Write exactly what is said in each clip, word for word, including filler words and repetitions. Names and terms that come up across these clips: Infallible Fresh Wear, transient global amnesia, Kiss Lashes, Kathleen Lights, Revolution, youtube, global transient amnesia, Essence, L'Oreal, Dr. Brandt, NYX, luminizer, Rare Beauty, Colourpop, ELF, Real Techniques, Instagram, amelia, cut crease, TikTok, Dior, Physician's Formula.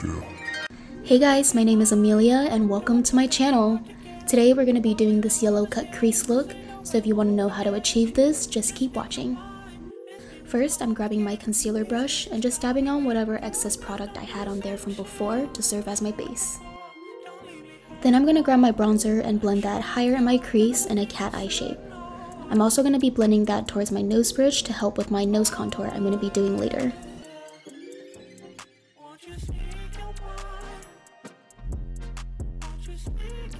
feel. Hey guys, my name is Amelia and welcome to my channel. Today we're going to be doing this yellow cut crease look, so if you want to know how to achieve this, just keep watching. First, I'm grabbing my concealer brush and just dabbing on whatever excess product I had on there from before to serve as my base. Then I'm going to grab my bronzer and blend that higher in my crease in a cat eye shape. I'm also going to be blending that towards my nose bridge to help with my nose contour I'm going to be doing later.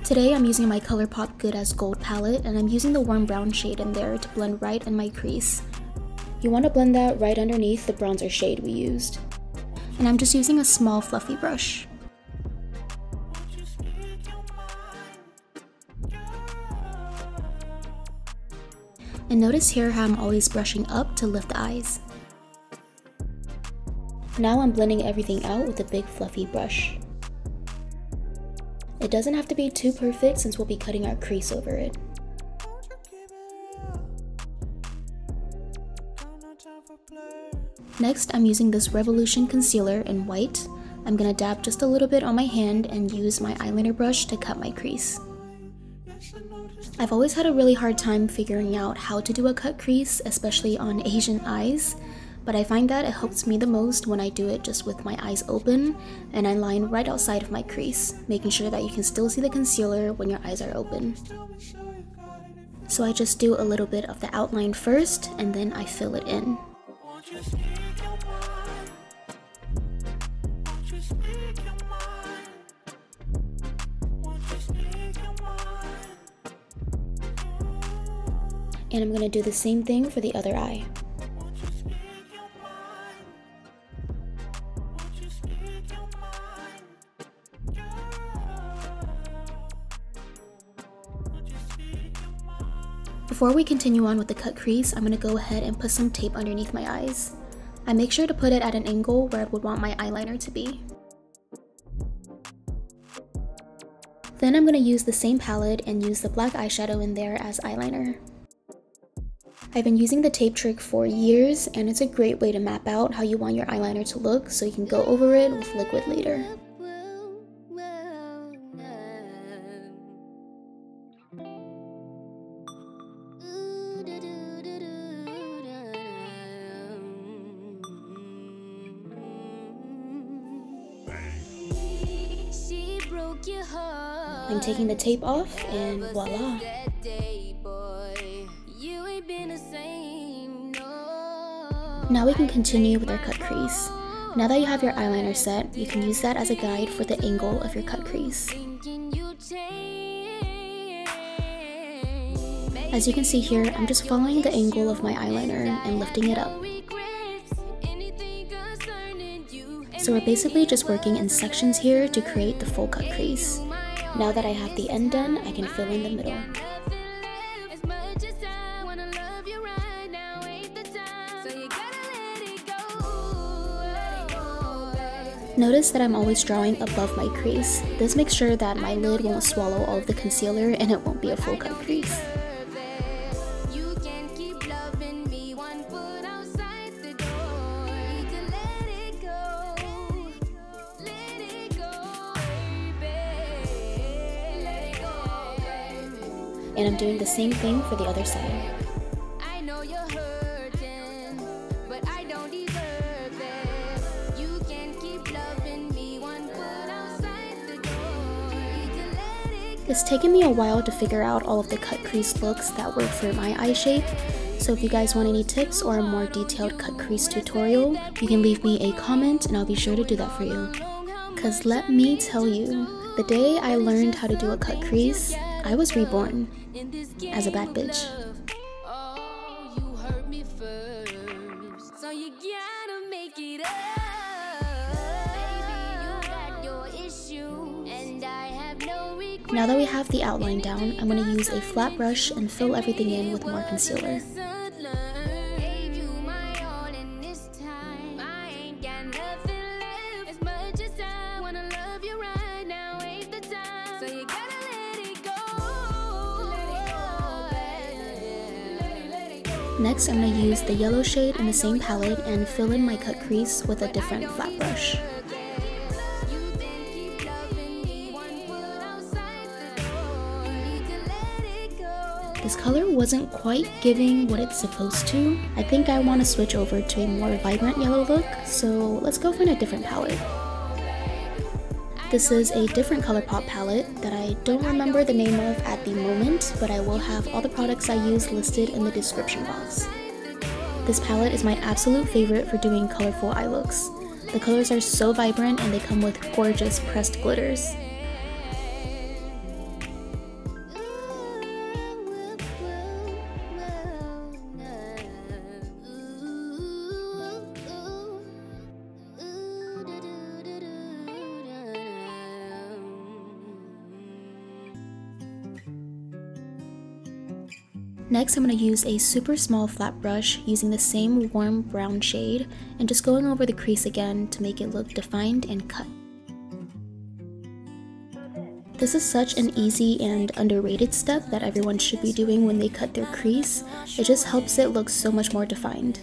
Today I'm using my Colourpop Good As Gold palette and I'm using the warm brown shade in there to blend right in my crease. You want to blend that right underneath the bronzer shade we used. And I'm just using a small fluffy brush. And notice here how I'm always brushing up to lift the eyes. Now I'm blending everything out with a big fluffy brush. It doesn't have to be too perfect since we'll be cutting our crease over it. Next, I'm using this Revolution concealer in white. I'm gonna dab just a little bit on my hand and use my eyeliner brush to cut my crease. I've always had a really hard time figuring out how to do a cut crease, especially on Asian eyes, but I find that it helps me the most when I do it just with my eyes open and I line right outside of my crease, making sure that you can still see the concealer when your eyes are open. So I just do a little bit of the outline first and then I fill it in. And I'm going to do the same thing for the other eye. Before we continue on with the cut crease, I'm going to go ahead and put some tape underneath my eyes. I make sure to put it at an angle where I would want my eyeliner to be. Then I'm going to use the same palette and use the black eyeshadow in there as eyeliner. I've been using the tape trick for years and it's a great way to map out how you want your eyeliner to look so you can go over it with liquid later. I'm taking the tape off and voila! Now we can continue with our cut crease. Now that you have your eyeliner set, you can use that as a guide for the angle of your cut crease. As you can see here, I'm just following the angle of my eyeliner and lifting it up. So we're basically just working in sections here to create the full cut crease. Now that I have the end done, I can fill in the middle. Notice that I'm always drawing above my crease. This makes sure that my lid won't swallow all of the concealer and it won't be a full cut crease. And I'm doing the same thing for the other side. It's taken me a while to figure out all of the cut crease looks that work for my eye shape, so if you guys want any tips or a more detailed cut crease tutorial, you can leave me a comment and I'll be sure to do that for you. Cause let me tell you, the day I learned how to do a cut crease, I was reborn as a bad bitch. Now that we have the outline down, I'm going to use a flat brush and fill everything in with more concealer. Next, I'm going to use the yellow shade in the same palette and fill in my cut crease with a different flat brush. This color wasn't quite giving what it's supposed to. I think I want to switch over to a more vibrant yellow look, so let's go find a different palette. This is a different Colourpop palette that I don't remember the name of at the moment, but I will have all the products I use listed in the description box. This palette is my absolute favorite for doing colorful eye looks. The colors are so vibrant and they come with gorgeous pressed glitters. Next, I'm going to use a super small flat brush using the same warm brown shade and just going over the crease again to make it look defined and cut. This is such an easy and underrated step that everyone should be doing when they cut their crease. It just helps it look so much more defined.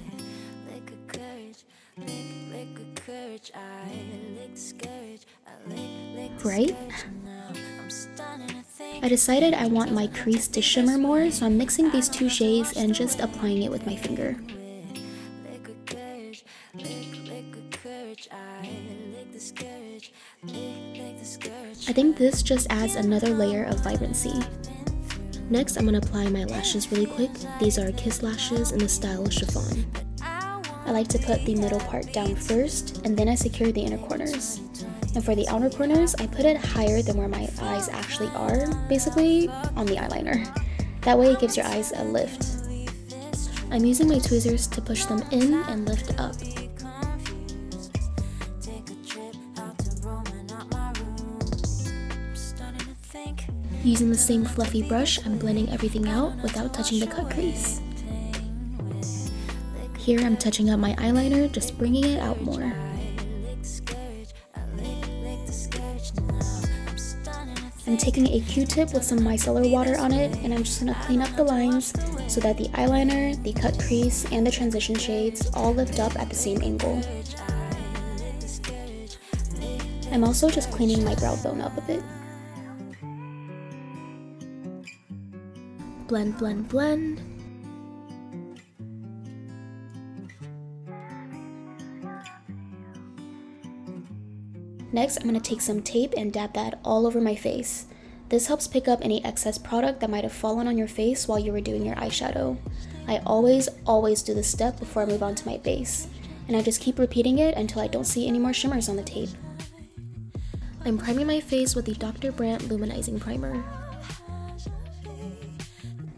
Right? I decided I want my crease to shimmer more, so I'm mixing these two shades and just applying it with my finger. I think this just adds another layer of vibrancy. Next, I'm going to apply my lashes really quick. These are Kiss Lashes in the style Chiffon. I like to put the middle part down first, and then I secure the inner corners. And for the outer corners, I put it higher than where my eyes actually are, basically on the eyeliner. That way it gives your eyes a lift. I'm using my tweezers to push them in and lift up. Using the same fluffy brush, I'm blending everything out without touching the cut crease. Here I'm touching up my eyeliner, just bringing it out more. I'm taking a Q-tip with some micellar water on it, and I'm just going to clean up the lines so that the eyeliner, the cut crease, and the transition shades all lift up at the same angle. I'm also just cleaning my brow bone up a bit. Blend, blend, blend. Next, I'm going to take some tape and dab that all over my face. This helps pick up any excess product that might have fallen on your face while you were doing your eyeshadow. I always, always do this step before I move on to my base, and I just keep repeating it until I don't see any more shimmers on the tape. I'm priming my face with the Doctor Brandt Luminizing Primer.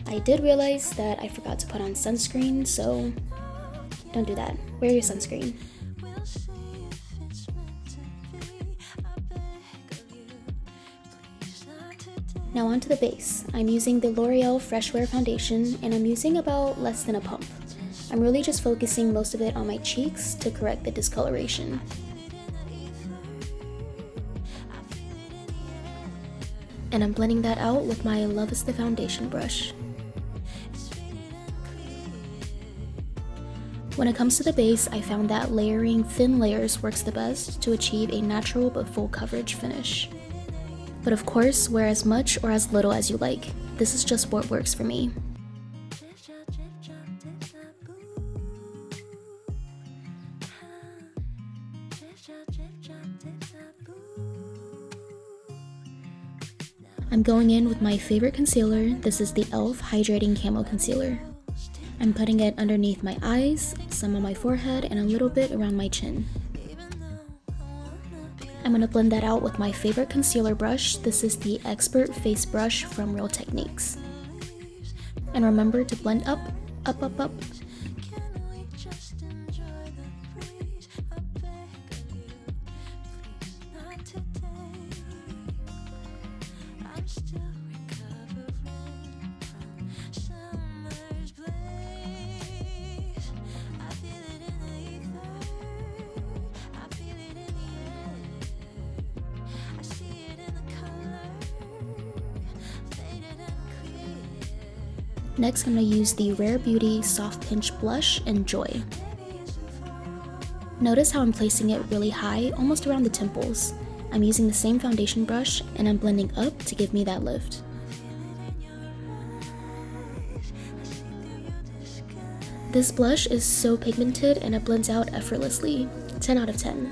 I did realize that I forgot to put on sunscreen, so don't do that. Wear your sunscreen. Now onto the base. I'm using the L'Oreal Fresh Wear Foundation, and I'm using about less than a pump. I'm really just focusing most of it on my cheeks to correct the discoloration. And I'm blending that out with my Love Is the Foundation brush. When it comes to the base, I found that layering thin layers works the best to achieve a natural but full coverage finish. But of course, wear as much or as little as you like. This is just what works for me. I'm going in with my favorite concealer. This is the E L F Hydrating Camo Concealer. I'm putting it underneath my eyes, some on my forehead, and a little bit around my chin. I'm going to blend that out with my favorite concealer brush. This is the Expert Face Brush from Real Techniques. And remember to blend up, up, up, up. Next, I'm going to use the Rare Beauty Soft Pinch Blush in Joy. Notice how I'm placing it really high, almost around the temples. I'm using the same foundation brush, and I'm blending up to give me that lift. This blush is so pigmented and it blends out effortlessly. ten out of ten.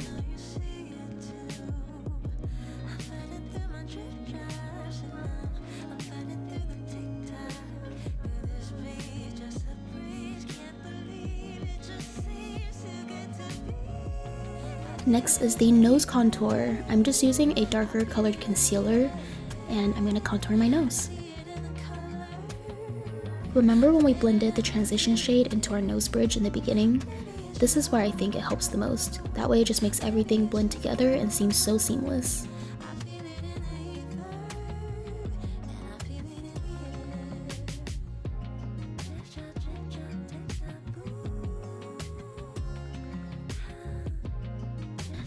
Next is the nose contour. I'm just using a darker colored concealer and I'm going to contour my nose. Remember when we blended the transition shade into our nose bridge in the beginning? This is where I think it helps the most. That way it just makes everything blend together and seems so seamless.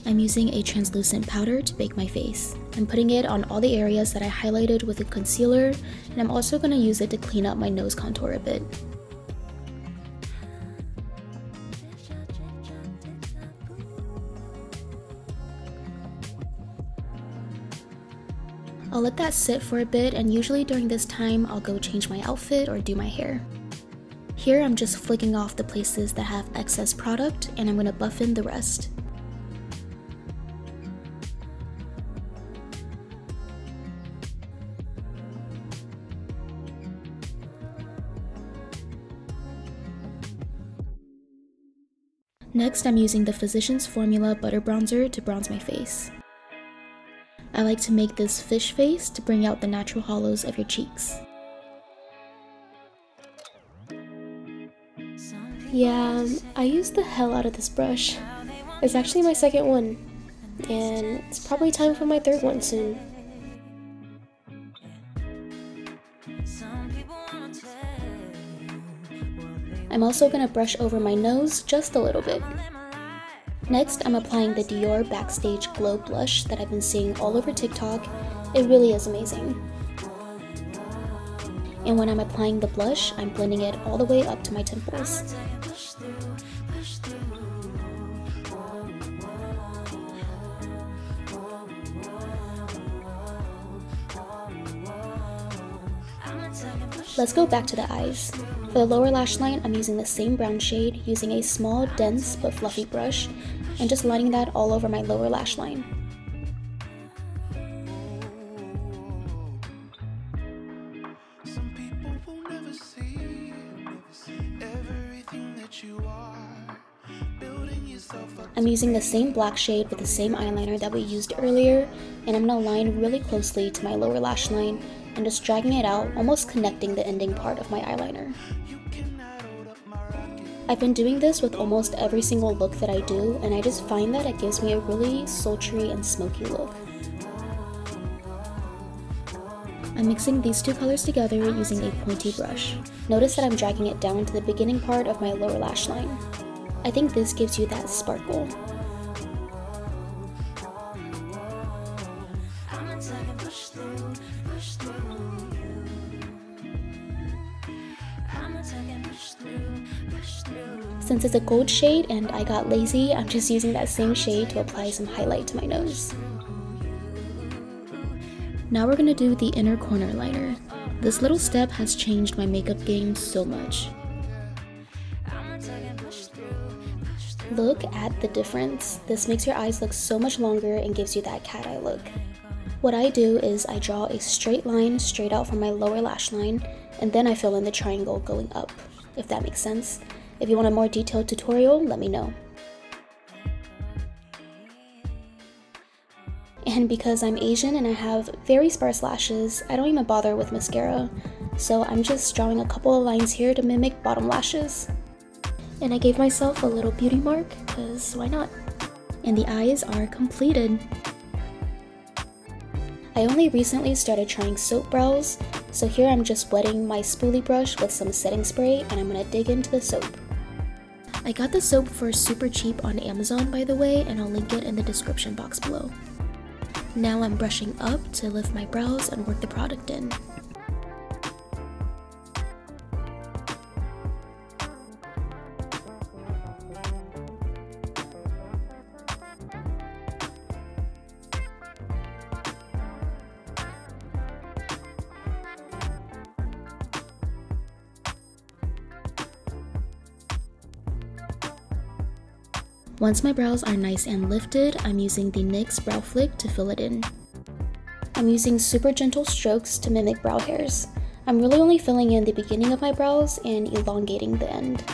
I'm using a translucent powder to bake my face. I'm putting it on all the areas that I highlighted with a concealer, and I'm also going to use it to clean up my nose contour a bit. I'll let that sit for a bit, and usually during this time I'll go change my outfit or do my hair. Here I'm just flicking off the places that have excess product, and I'm going to buff in the rest. Next, I'm using the Physician's Formula Butter Bronzer to bronze my face. I like to make this fish face to bring out the natural hollows of your cheeks. Yeah, I used the hell out of this brush. It's actually my second one, and it's probably time for my third one soon. I'm also going to brush over my nose just a little bit. Next, I'm applying the Dior Backstage Glow Blush that I've been seeing all over TikTok. It really is amazing. And when I'm applying the blush, I'm blending it all the way up to my temples. Let's go back to the eyes. For the lower lash line, I'm using the same brown shade, using a small, dense, but fluffy brush, and just lining that all over my lower lash line. I'm using the same black shade with the same eyeliner that we used earlier, and I'm going to line really closely to my lower lash line, and just dragging it out, almost connecting the ending part of my eyeliner. I've been doing this with almost every single look that I do, and I just find that it gives me a really sultry and smoky look. I'm mixing these two colors together using a pointy brush. Notice that I'm dragging it down to the beginning part of my lower lash line. I think this gives you that sparkle. Since it's a gold shade and I got lazy, I'm just using that same shade to apply some highlight to my nose. Now we're gonna do the inner corner liner. This little step has changed my makeup game so much. Look at the difference. This makes your eyes look so much longer and gives you that cat eye look. What I do is I draw a straight line straight out from my lower lash line, and then I fill in the triangle going up, if that makes sense. If you want a more detailed tutorial, let me know. And because I'm Asian and I have very sparse lashes, I don't even bother with mascara. So I'm just drawing a couple of lines here to mimic bottom lashes. And I gave myself a little beauty mark, because why not? And the eyes are completed. I only recently started trying soap brows, so here I'm just wetting my spoolie brush with some setting spray, and I'm gonna dig into the soap. I got the soap for super cheap on Amazon, by the way, and I'll link it in the description box below. Now I'm brushing up to lift my brows and work the product in. Once my brows are nice and lifted, I'm using the NYX Brow Flick to fill it in. I'm using super gentle strokes to mimic brow hairs. I'm really only filling in the beginning of my brows and elongating the end.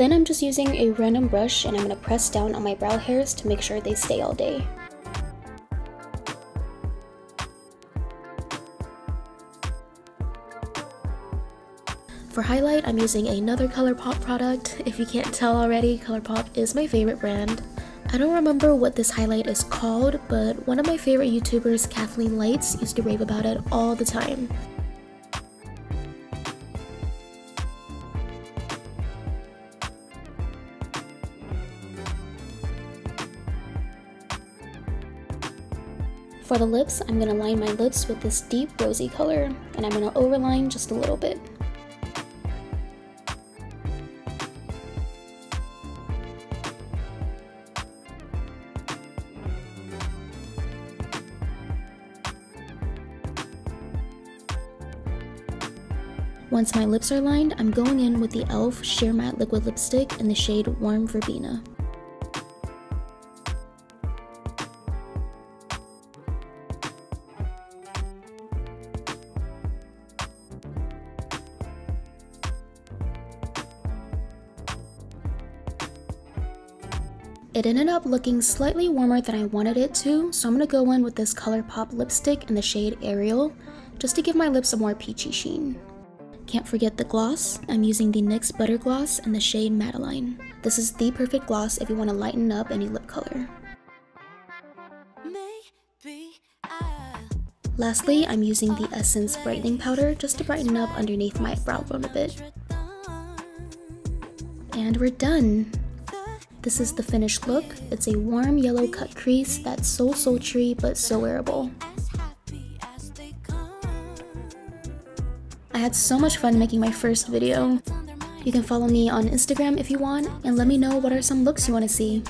Then I'm just using a random brush and I'm going to press down on my brow hairs to make sure they stay all day. For highlight, I'm using another Colourpop product. If you can't tell already, Colourpop is my favorite brand. I don't remember what this highlight is called, but one of my favorite YouTubers, Kathleen Lights, used to rave about it all the time. For the lips, I'm going to line my lips with this deep rosy color, and I'm going to overline just a little bit. Once my lips are lined, I'm going in with the E L F Sheer Matte Liquid Lipstick in the shade Warm Verbena. It ended up looking slightly warmer than I wanted it to, so I'm going to go in with this Colourpop lipstick in the shade Ariel, just to give my lips a more peachy sheen. Can't forget the gloss. I'm using the NYX Butter Gloss in the shade Madeline. This is the perfect gloss if you want to lighten up any lip color. Lastly, I'm using the Essence Brightening Powder just to brighten up underneath my brow bone a bit. And we're done! This is the finished look. It's a warm yellow cut crease that's so sultry but so wearable. I had so much fun making my first video. You can follow me on Instagram if you want, and let me know what are some looks you want to see.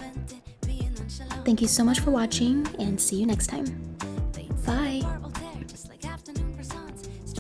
Thank you so much for watching, and see you next time.